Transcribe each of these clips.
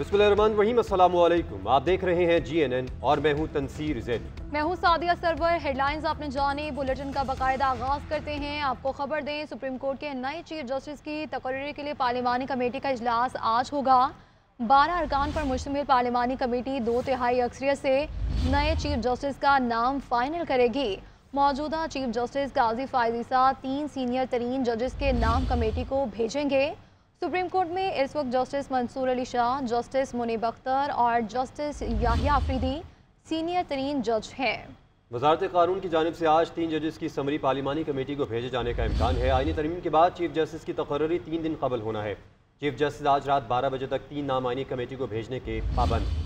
बिस्मिल्लाहिर्रहमानिर्रहीम, अस्सलामुअलैकुम। आप देख रहे हैं GNN और मैं हूं तंसीर ज़ैदी। मैं हूं सादिया सरवर। हेडलाइंस आपने जाने, बुलेटिन का बाकायदा आगाज करते हैं। आपको खबर दें, सुप्रीम कोर्ट के नए चीफ जस्टिस की तकर्री के लिए पार्लिमानी कमेटी का इजलास आज होगा। 12 अरकान पर मुश्तमिल पार्लिमानी कमेटी 2/3 अक्सरियत से नए चीफ जस्टिस का नाम फाइनल करेगी। मौजूदा चीफ जस्टिस काजी फाइज़ी साथ 3 सीनियर तरीन जजेस के नाम कमेटी को भेजेंगे। सुप्रीम कोर्ट में इस वक्त जस्टिस मंसूर अली शाह, जस्टिस मुनीब अख्तर और जस्टिस यहिया सीनियर तरीन जज हैं। वजारत कानून की जानिब से आज 3 जजेस की समरी पार्लिमानी कमेटी को भेजे जाने का इम्कान है। आइनी तरमीम के बाद चीफ जस्टिस की तकर्री 3 दिन कबल होना है। चीफ जस्टिस आज रात 12 बजे तक 3 नाम आइनी कमेटी को भेजने के पाबंद।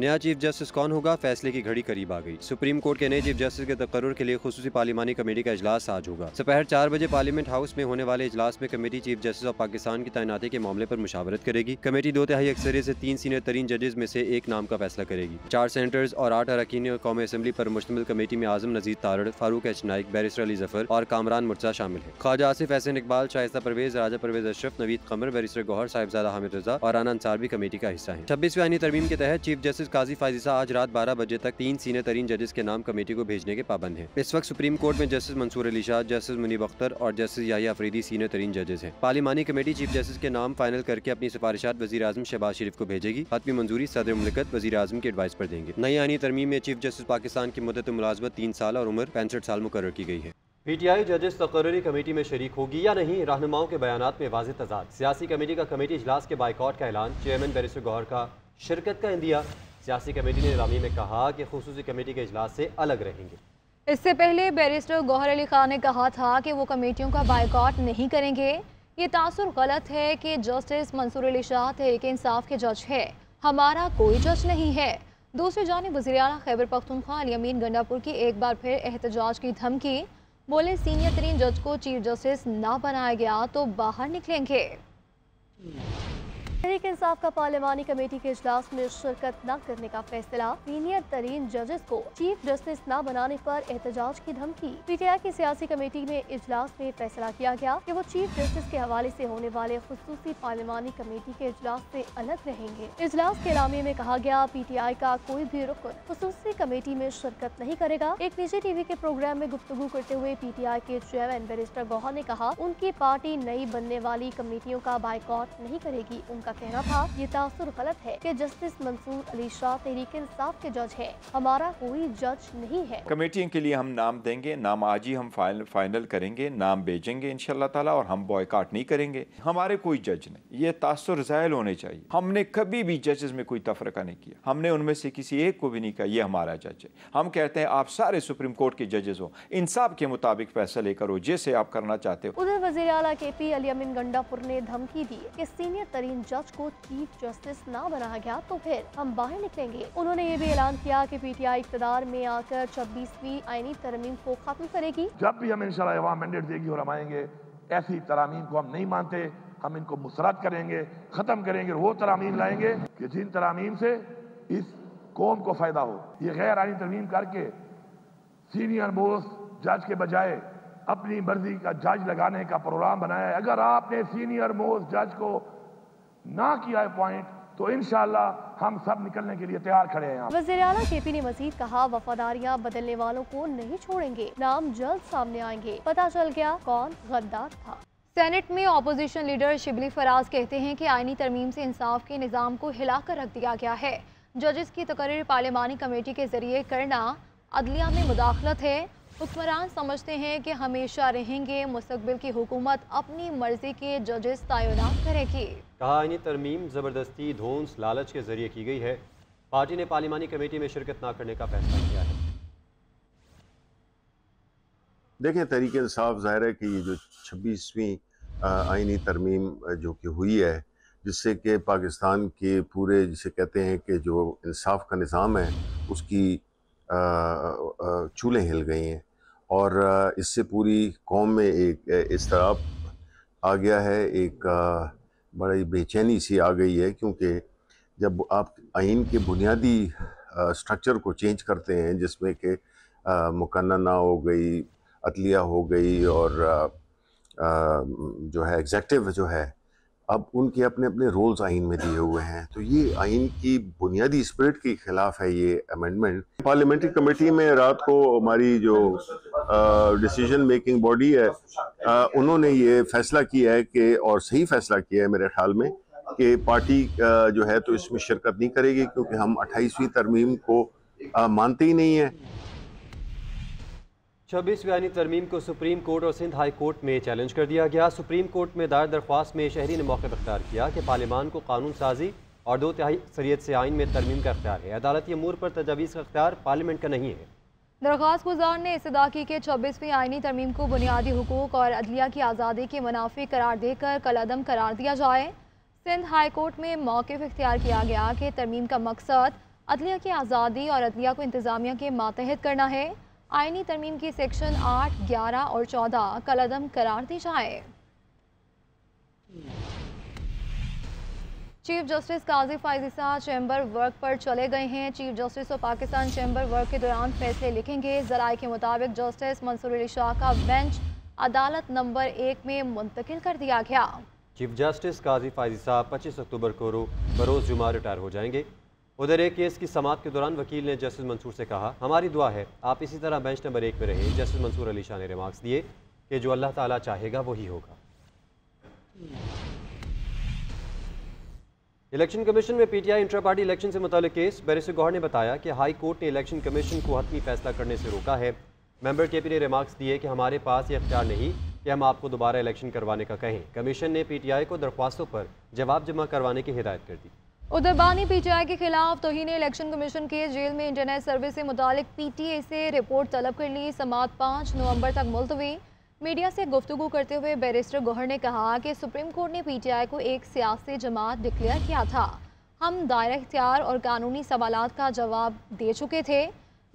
नया चीफ जस्टिस कौन होगा, फैसले की घड़ी करीब आ गई। सुप्रीम कोर्ट के नए चीफ जस्टिस के तकर्र के लिए खुसूसी पार्लिमानी कमेटी का इजलास आज होगा। दोपहर 4 बजे पार्लियामेंट हाउस में होने वाले इजलास में committee chief justice of Pakistan की तैनाती के मामले पर मुशावरत करेगी। कमेटी 2/3 अक्सरियत से 3 सीनियर तरीन जजेस में से एक नाम का फैसला करेगी। 4 सेनेटर्स और 8 अरकान कौमी असम्बली पर मुश्तमिल कमेटी में आजम नजीर तारड़, फारूक एच नाइक, बैरिस्टर अली जफर और कामरान मुर्जा शामिल है। ख्वाजा आसिफ, एहसन इकबाल, शाइस्ता परवेज, राजा परवेज अशरफ, नवीद कमर, बैरिस्टर गौहर, साहिबजादा हामिद रजा और राना अंसार भी कमेटी का हिस्सा है। 26वीं आइनी तरमीम के तहत चीफ जस्टिस काजी फाइज़ी आज रात 12 बजे तक 3 सीनियर तरीन जजेस के नाम कमेटी को भेजने के पाबंद हैं। इस वक्त सुप्रीम कोर्ट में जस्टिस मंसूर अली शाह, जस्टिस मुनीब अख्तर और जस्टिस यहिया सीनियर तरीन जजेस हैं। पार्लिमानी कमेटी चीफ जस्टिस के नाम फाइनल करके अपनी सिफारिशात वज़ीर आज़म शहबाज शरीफ को भेजेगी। हतमी मंजूरी सदर मुमलिकत वज़ीर आज़म के एडवाइस पर देंगे। नई आइनी तरमीम में चीफ जस्टिस पाकिस्तान की मुद्दत मुलाजमत 3 साल और उम्र 65 साल मुकर्रर की गई है। PTI जजेस तकर्री कमेटी में शरीक होगी या नहीं, रहनुमाओं के बयान में वाज़ेह तज़ाद। सियासी कमेटी का कमेटी इजलास के बायकॉट का ऐलान, चेयरमैन बैरिस्टर गौहर का शिरकत का इंदिया। सियासी कमेटी ने इलामी में कहा कि खुसूसी कमेटी के इजलास से अलग रहेंगे। इससे पहले बैरिस्टर गौहर अली खान ने कहा था कि वो कमेटियों का बायकॉट नहीं करेंगे। ये तासुर गलत है कि जस्टिस मंसूर अली शाह तहरीक इंसाफ के जज है, हमारा कोई जज नहीं है। दूसरी जानिब वज़ीर आला खैबर पख्तूनख्वा अली अमीन गंडापुर की एक बार फिर एहतजाज की धमकी। बोले सीनियर तरीन जज को चीफ जस्टिस ना बनाया गया तो बाहर निकलेंगे। तहरीक इंसाफ का पार्लिमानी कमेटी के इजलास में शिरकत न करने का फैसला, सीनियर तरीन जजेस को चीफ जस्टिस न बनाने पर एहतजाज की धमकी। PTI की सियासी कमेटी में इजलास में फैसला किया गया कि वो चीफ जस्टिस के हवाले से होने वाले खुसूसी पार्लिमानी कमेटी के इजलास से अलग रहेंगे। इजलास के इलामे में कहा गया, PTI का कोई भी रुकन खुसूसी कमेटी में शिरकत नहीं करेगा। एक निजी TV के प्रोग्राम में गुफ्तगू करते हुए PTI के चेयरमैन बैरिस्टर गौहर ने कहा उनकी पार्टी नई बनने वाली कमेटियों का बायकॉट नहीं करेगी। उनका कहना था ये तासुर गलत है कि जस्टिस मंसूर अली शाह तहरीक इंसाफ के जज हैं, हमारा कोई जज नहीं है। कमेटियों के लिए हम नाम देंगे, नाम आज ही हम फाइनल करेंगे, नाम भेजेंगे इंशाल्लाह ताला, और हम बॉयकॉट नहीं करेंगे, हमारे कोई जज नहीं। ये तासुर ज़ायल होने चाहिए। हमने कभी भी जजेस में कोई तफरका नहीं किया, हमने उनमें से किसी एक को भी नहीं कहा ये हमारा जज है। हम कहते हैं आप सारे सुप्रीम कोर्ट के जजेस हो, इंसाफ के मुताबिक फैसले करो जैसे आप करना चाहते हो। उधर वज़ीर आला KP अली अमीन गंडापुर ने धमकी दी कि सीनियर तरीन जज को चीफ जस्टिस ना बनाया गया तो फिर हम बाहर निकलेंगे। उन्होंने ये भी ऐलान किया कि PTI इक़्तिदार में आकर 26वीं आईनी तरमीम को खत्म करेगी। जब भी हम इंशाल्लाह अवाम मैंडेट देगी और हम आएंगे, ऐसी तरामीम को हम नहीं मानते, हम इनको मुस्तरद करेंगे, खत्म करेंगे। वो तरामीम लाएंगे कि जिन तरामीम से इस कौम को फायदा हो। ये गैर आईनी तरमीम करके सीनियर मोस्ट जज के बजाय अपनी मर्जी का जज लगाने का प्रोग्राम बनाया है। अगर आपने सीनियर मोस्ट जज को ना किया है पॉइंट तो इंशाल्लाह हम सब निकलने के लिए तैयार खड़े हैं। वज़ीर आला KP ने मजीद कहा वफादारियाँ बदलने वालों को नहीं छोड़ेंगे, नाम जल्द सामने आएंगे, पता चल गया कौन गद्दार था। सेनेट में ऑपोजिशन लीडर शिबली फराज कहते हैं कि आईनी तरमीम से इंसाफ के निज़ाम को हिला कर रख दिया गया है। जजेस की तकरीर पार्लिमानी कमेटी के जरिए करना अदलिया में मुदाखलत है। हुक्मरान समझते हैं कि हमेशा रहेंगे, मुस्तकबिल की हुकूमत अपनी मर्जी के जजेस तैनात करेगी। कहा आईनी तरमीम ज़बरदस्ती, धौंस, लालच के जरिए की गई है। पार्टी ने पार्लिमानी कमेटी में शिरकत ना करने का फैसला किया है। देखें, तहरीक इंसाफ ज़ाहिर है कि ये जो 26वीं आईनी तरमीम जो कि हुई है, जिससे कि पाकिस्तान के पूरे जिसे कहते हैं कि जो इंसाफ का निज़ाम है उसकी चूल्हें हिल गई हैं और इससे पूरी कौम में एक इस्तराब आ गया है, एक बड़ी बेचैनी सी आ गई है। क्योंकि जब आप आइन के बुनियादी स्ट्रक्चर को चेंज करते हैं, जिसमें कि मुकन्ना हो गई, अदलिया हो गई और जो है एग्जेक्टिव जो है अब उनके अपने अपने रोल्स आइन में दिए हुए हैं। तो ये आइन की बुनियादी स्पिरिट के खिलाफ है ये अमेंडमेंट। पार्लियामेंट्री कमेटी में रात को हमारी जो डिसीजन मेकिंग बॉडी है उन्होंने ये फैसला किया है कि, और सही फैसला किया है मेरे ख्याल में, कि पार्टी जो है तो इसमें शिरकत नहीं करेगी, क्योंकि हम 28वीं तरमीम को मानते ही नहीं है। 26 बयानी तरमीम को सुप्रीम कोर्ट और सिंध हाई कोर्ट में चैलेंज कर दिया गया। सुप्रीम कोर्ट में दायर दरख्वास्त में शहरी ने मौक़िफ़ अख्तियार किया कि पार्लियामान को कानून साजी और 2/3 अक्सरियत से आइन में तरमीम का अख्तियार है। अदालती अमूर पर तजवीज़ का अख्तियार पार्लियामेंट का नहीं है। दरख्वास्त गुजार ने इस्तदा की कि 26वीं आइनी तरमीम को बुनियादी हुकूक और अदलिया की आज़ादी के मुनाफी करार देकर कलअदम करार दिया जाए। सिंध हाई कोर्ट में मौक़िफ़ अख्तियार किया गया कि तरमीम का मकसद अदलिया की आज़ादी और अदलिया को इंतज़ामिया के मातहत करना है। आइनी तरमीम की सेक्शन 8, 11 और 14 कलअदम करार दी जाए। चीफ जस्टिस काजी फाइज़ी साहब चैम्बर वर्क पर चले गए हैं। चीफ जस्टिस और पाकिस्तान चैम्बर वर्क के दौरान फैसले लिखेंगे। ज़राए के मुताबिक जस्टिस मंसूर अली शाह का बेंच अदालत नंबर 1 में मुंतकिल कर दिया गया। चीफ जस्टिस काजी फाइज़ी साहब 25 अक्टूबर को बरोज़ जुमा रिटायर हो जाएंगे। उधर एक केस की समाअत के दौरान वकील ने जस्टिस मंसूर से कहा, हमारी दुआ है आप इसी तरह बेंच नंबर 1 में रहें। जस्टिस मंसूर अली शाह ने रिमार्क्स दिए कि जो अल्लाह ताला चाहेगा वही होगा। इलेक्शन कमीशन में पीटीआई इंट्रा पार्टी इलेक्शन से मुतालिक केस, बैरिस्टर गौहर ने बताया कि हाई कोर्ट ने इलेक्शन कमीशन को हतमी फैसला करने से रोका है। मेंबर केपी ने रिमार्क्स दिए कि हमारे पास ये अख्तियार नहीं कि हम आपको दोबारा इलेक्शन करवाने का कहें। कमीशन ने पीटीआई को दरख्वास्तों पर जवाब जमा करवाने की हिदायत कर दी। उधर बानी पीटीआई के खिलाफ तौहीन इलेक्शन कमीशन के जेल में इंटरनेट सर्विस से मुतालिक पीटीआई से रिपोर्ट तलब कर ली। समाअत 5 नवंबर तक मुलतवी। मीडिया से गुफ्तगू करते हुए बैरिस्टर गौहर ने कहा कि सुप्रीम कोर्ट ने पीटीआई को एक सियासी जमात डिक्लेयर किया था। हम दायरा इख्तियार और कानूनी सवालात का जवाब दे चुके थे।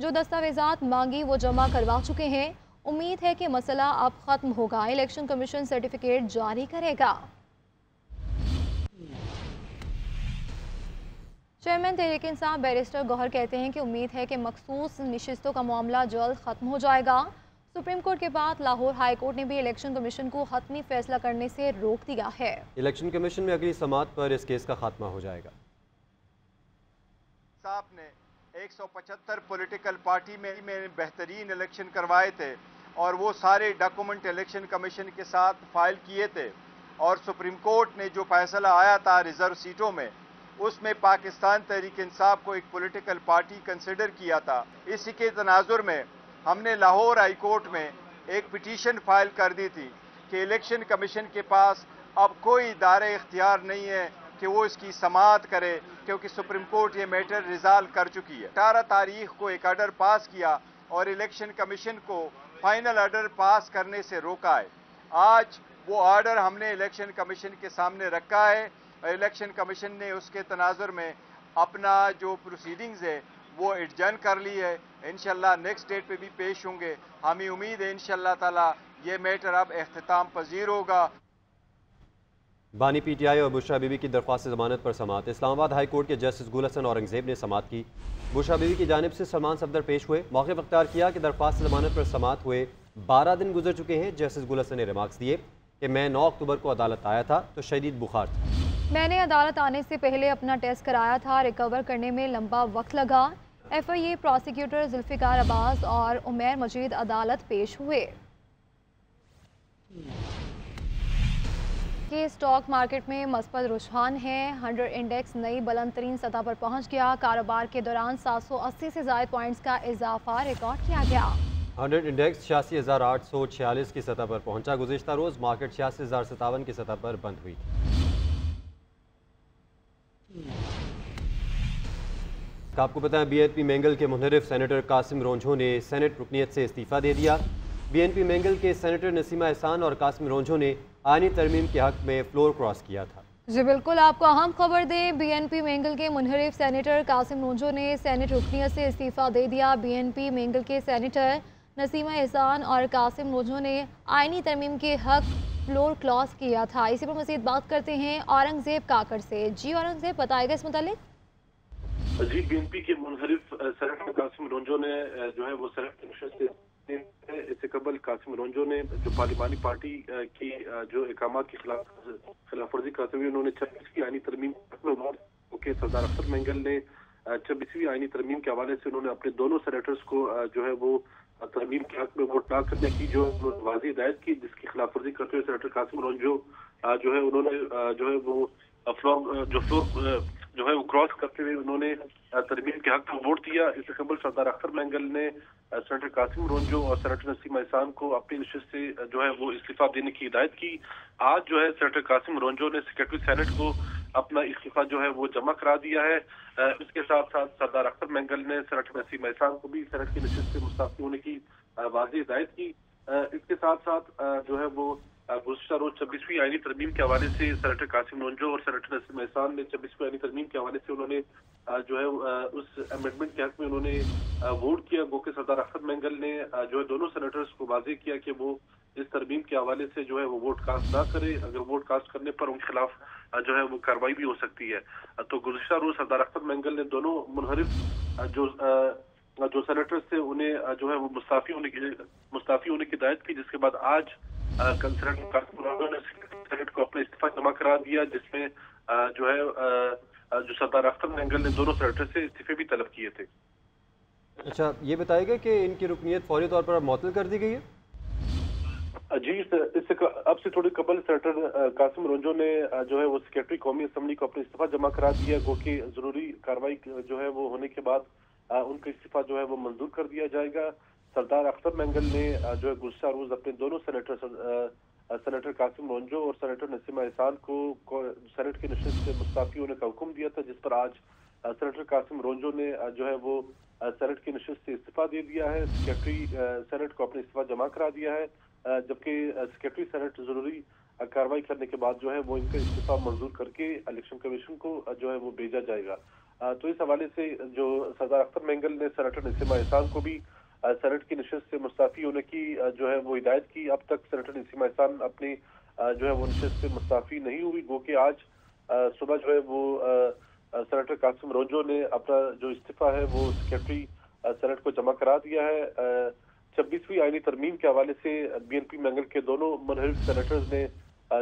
जो दस्तावेजात मांगी वो जमा करवा चुके हैं। उम्मीद है कि मसला अब ख़त्म होगा। इलेक्शन कमीशन सर्टिफिकेट जारी करेगा। चेयरमैन तहरीक इंसाफ बैरिस्टर गौहर कहते हैं कि उम्मीद है कि मखसूस नशिस्तों का मामला जल्द ख़त्म हो जाएगा। सुप्रीम कोर्ट के बाद लाहौर हाई कोर्ट ने भी इलेक्शन कमीशन को हतमी फैसला करने से रोक दिया है। इलेक्शन कमीशन में अगली समाअत पर इस केस का खात्मा हो जाएगा। साहब ने 175 पॉलिटिकल पार्टी में बेहतरीन इलेक्शन करवाए थे और वो सारे डॉक्यूमेंट इलेक्शन कमीशन के साथ फाइल किए थे और सुप्रीम कोर्ट ने जो फैसला आया था रिजर्व सीटों में, उसमें पाकिस्तान तहरीक इंसाफ को एक पॉलिटिकल पार्टी कंसिडर किया था। इसी के तनाजुर में हमने लाहौर हाई कोर्ट में एक पिटीशन फाइल कर दी थी कि इलेक्शन कमीशन के पास अब कोई इदारे इख्तियार नहीं है कि वो इसकी समाअत करे, क्योंकि सुप्रीम कोर्ट ये मैटर रिजॉल्व कर चुकी है। 18 तारीख को एक आर्डर पास किया और इलेक्शन कमीशन को फाइनल आर्डर पास करने से रोका है। आज वो आर्डर हमने इलेक्शन कमीशन के सामने रखा है। इलेक्शन कमीशन ने उसके तनाजुर में अपना जो प्रोसीडिंग्स है वो एडजर्न कर ली है। इंशाल्लाह नेक्स्ट डेट पे भी पेश होंगे। हमें उम्मीद है इंशाल्लाह ताला ये मैटर अब इख्तिताम पजीर होगा। बानी पीटीआई और बुशरा बीबी की दरख्वास्त जमानत पर समाअत। इस्लामाबाद हाई कोर्ट के जस्टिस गुल हसन औरंगजेब ने समाअत की। बुशरा बीबी की जानिब से सलमान सफदर पेश हुए। मौक़िफ़ अख्तियार किया कि दरख्वास्त जमानत पर समाअत हुए 12 दिन गुजर चुके हैं। जस्टिस गुल हसन ने रिमार्क्स दिए कि मैं 9 अक्टूबर को अदालत आया था तो शदीद बुखार था। मैंने अदालत आने से पहले अपना टेस्ट कराया था। रिकवर करने में लंबा वक्त लगा। एफआईए प्रोसिक्यूटर जुल्फिकार अब्बास और उमर मजीद अदालत पेश हुए। के स्टॉक मार्केट में मस्बत रुझान है। 100 इंडेक्स नई बुलंद तरीन सतह पर पहुंच गया। कारोबार के दौरान 780 से ज़्यादा पॉइंट्स का इजाफा रिकॉर्ड किया गया। 100 इंडेक्स 86,846 की सतह पर पहुंचा। गुज़िश्ता रोज़ मार्केट 86,057 की सतह पर बंद हुई। आपको पता है बीएनपी मैंगल के मुनहरिफ सेनेटर कासिम रोंझो ने सेनेट रुकनियत से इस्तीफ़ा दे दिया। बीएनपी मैंगल के सेनेटर नसीमा एहसान और कासिम रोंझो ने आइनी तरमीम के हक में फ्लोर क्रॉस किया था। जी बिल्कुल, आपको अहम खबर दें, बीएनपी मैंगल के मुनहरिफ सेनेटर कासिम रोंझो ने सेनेट रुकनियत से इस्तीफ़ा दे दिया। बीएनपी मैंगल के सेनेटर नसीमा एहसान और कासिम रोंझो ने आइनी तरमीम के हक फ्लोर क्रॉस किया था। इसी पर मज़ीद बात करते हैं औरंगजेब काकर से। जी औरंगजेब, बताएगा इस मुतालिक। जी बीएनपी के मुनहरिफ सेनेटर कासिम रोंझो ने जो है वो सेनेट इससे कबल कासिम रोंझो ने जो पार्लिमानी पार्टी की जो इकामा के खिलाफ वर्जी करते हुए उन्होंने 26वीं आईनी तरमीम के सरदार अख्तर मैंगल ने 26वीं आईनी तरमीम के हवाले से उन्होंने अपने दोनों सेनेटर्स को जो है वो तरमीम के हक में वोट ना करने की जो वाजी हिदायत की, जिसकी खिलाफ वर्जी करते हुए सेनेटर कासिम रोंझो जो है उन्होंने जो है वो फ्लोर क्रॉस करते हुए उन्होंने तरमीम के हक में वोट दिया। इससे कबल सरदार अख्तर मैंगल ने सेनेटर कासिम रोंझो और सेनेटर नसीमा एहसान को अपनी नशिस्त से जो है वो इस्तीफा देने की हिदायत की। आज जो है सेनेटर कासिम रोंझो ने सेक्रेटरी सेनेट को अपना इस्तीफा जो है वो जमा करा दिया है। इसके साथ साथ सरदार अख्तर मैंगल ने सेनेटर नसीमा एहसान को भी सेनेट की नशिस्त से मुस्तफ़ी होने की वाज़ेह हिदायत की। इसके साथ साथ जो है वो गुज़श्ता रोज 26वीं आईनी तरमीम के हवाले से सेनेटर कासिम रोंझो और सेनेटर नसीमा एहसान ने 26वीं आईनी तरमीम के हवाले से उन्होंने जो है उस अमेंडमेंट के हक में उन्होंने वोट किया। गो के सरदार अख्तर मैंगल ने जो है दोनों सेनेटर्स को वाजे किया कि वो इस तरमीम के हवाले से जो है वो वोट कास्ट ना करे, अगर वोट कास्ट करने पर उनके खिलाफ जो है वो कार्रवाई भी हो सकती है। तो गुज़श्ता रोज सरदार अख्तर मैंगल ने दोनों मुनहरिफ जो सेनेटर्स थे उन्हें जो है वो मुस्तफ़ी होने की हिदायत की, जिसके बाद आज सेनेट को अपना इस्तीफा जमा करा दिया, जिसमें जो है जो सरदार अख्तर मैंगल ने दोनों सेनेटर से इस्तीफे भी तलब किए थे। अच्छा, ये बताएगा कि इनकी रुकनीत फौरी तौर पर अब मुअत्तल कर दी गई है? जी, इससे अब से थोड़ी कबल सेनेटर कासिम रोंझो ने जो है वो सेक्रेटरी कौमी असम्बली को अपना इस्तीफा जमा करा दिया, गो कि जरूरी कार्रवाई जो है वो होने के बाद उनका इस्तीफा जो है वो मंजूर कर दिया जाएगा। सरदार अख्तर मैंगल ने जो है गुज़श्ता रोज अपने दोनों सेनेटर कासिम रोंझो और सेनेटर नसीमा एहसान को सेनेट की नशिस्त से मुस्तफ़ी होने का हुक्म दिया था, जिस पर आज सेनेटर कासिम रोंझो ने जो है वो सेनेट की नशिस्त से इस्तीफा दे दिया है। सेक्रेटरी सेनेट को अपना इस्तीफा जमा करा दिया है, जबकि सेक्रेटरी सेनेट ज़रूरी कार्रवाई करने के बाद जो है वो इनका इस्तीफा मंजूर करके इलेक्शन कमीशन को जो है वो भेजा जाएगा। तो इस हवाले से जो सरदार अख्तर मैंगल ने सेनेटर नसीमा एहसान को भी सेनेट की नशिस्त से मुस्तफ़ी होने की जो है वो हिदायत की। अब तक सेनेटर नसीमा एहसान अपनी जो है वो नशिस्त से मुस्तफ़ी नहीं हुई, गो कि आज सुबह जो है वो सेनेटर कासिम रोंझो ने अपना जो इस्तीफा है वो सेक्रेटरी सेनेट को जमा करा दिया है। 26वीं आईनी तरमीम के हवाले से बीएनपी मैंगल के दोनों मुनहरिफ सेनेटर्स ने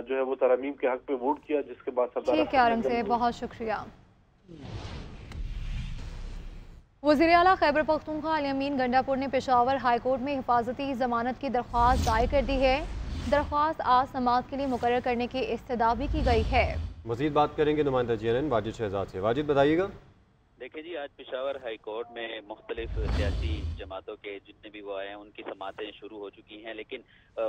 जो है वो तरमीम के हक में वोट किया, जिसके बाद सरदार बहुत शुक्रिया। वज़ीर आला खैबर पख्तूनख्वा अली अमीन गंडापुर ने पेशावर हाई कोर्ट में हिफाजती ज़मानत की दरख्वास्त दायर कर दी है। दरख्वास्त आज समाअत के लिए मुकर्रर करने की इस्तदा भी की गई है। मज़ीद बात करेंगे नुमाइंदा JNN वाजिद शहजाद से। वाजिद, बताइएगा। देखिए जी, आज पेशावर हाई कोर्ट में मुख्तलिफ सियासी जमातों के जितने भी वो आए हैं उनकी समातें शुरू हो चुकी हैं, लेकिन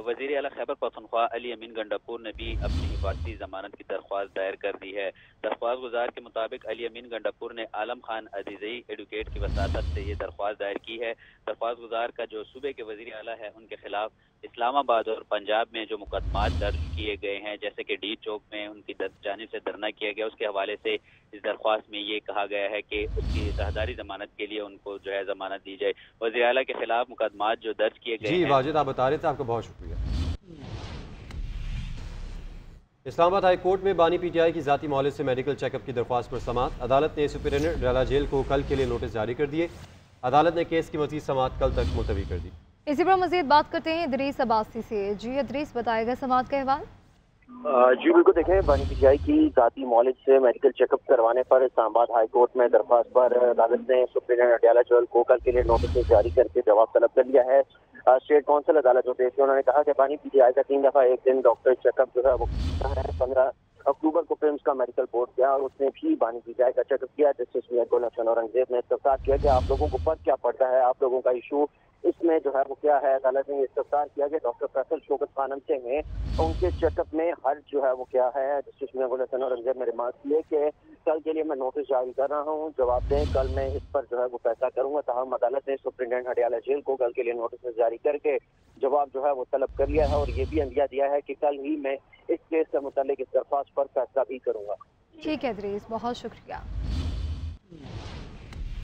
वज़ीर आला खैबर पख्तूनख्वा अली अमीन गंडापुर ने भी अपनी हिफाजती ज़मानत की दरख्वास्त दायर कर दी है। दरख्वास्त गुजार के मुताबिक अली अमीन गंडापुर ने आलम खान अजीजई एडवोकेट की वसादत से ये दरख्वास्त दायर की है। दरख्वास्त गुजार का जो सूबे के वज़ीर आला है उनके खिलाफ इस्लामाबाद और पंजाब में जो मुकदमात दर्ज किए गए हैं, जैसे कि डी चौक में उनकी जानिब से धरना किया गया, उसके हवाले से इस दरख्वास्त में ये कहा गया है कि उसकी तहदारी जमानत के लिए उनको जो है जमानत दी जाए। वज़ीर आला के खिलाफ मुकदमात जो दर्ज किए गए हैं। जी वाजिद, आप बता रहे थे, आपका बहुत शुक्रिया। इस्लामाबाद हाई कोर्ट में बानी PTI की ज़ाती मौले से मेडिकल चेकअप की दरख्वास्त पर समाअत। अदालत ने सुप्रिटेंडेंट डाला जेल को कल के लिए नोटिस जारी कर दिए। अदालत ने केस की मज़ीद समाअत कल तक मुलतवी कर दी। इसी पर मज़ीद बात करते हैं इद्रीस अबासी से। जी इद्रीस, बताएगा समाअत का अहवाल। जी बिल्कुल, देखें बानी PTI की ज़ाती मौलिज से मेडिकल चेकअप करवाने पर इस्लामाबाद हाई कोर्ट में दरख्वास्त पर अदालत ने सुप्रीम अटियाला जेल को कल के लिए नोटिस जारी करके जवाब तलब कर लिया है। स्टेट काउंसिल अदालत में पेश उन्होंने कहा कि बानी PTI का 3 दफ़ा एक दिन डॉक्टर चेकअप जो है वो 15 अक्टूबर को पेम्स का मेडिकल बोर्ड गया और उसने भी बानी PTI का चेकअप किया। जस्टिस गुल हसन औरंगजेब ने इस्तफसार किया कि आप लोगों को फर्क क्या पड़ता है, आप लोगों का इशू इसमें जो है वो क्या है। अदालत ने इस्तफसार किया कि डॉक्टर फैसल शोकत खानम से हैं, उनके चेकअप में हर्ज जो है वो क्या है। जस्टिस गुल हसन औरंगजेब ने रिमार्क किए कि कल के लिए मैं नोटिस जारी कर रहा हूँ, जवाब दें, कल मैं इस पर जो है वो फैसला करूँगा। तहम अदालत ने सुप्रिटेंडेंट अटियाला जेल को कल के लिए नोटिस जारी करके जवाब जो है वो तलब कर लिया है और ये भी अंदिया दिया है कि कल ही मैं इस केस से मुतल्लिक इस दरख्वास्त पर फैसला भी करूँगा। ठीक है इद्रीस, बहुत शुक्रिया।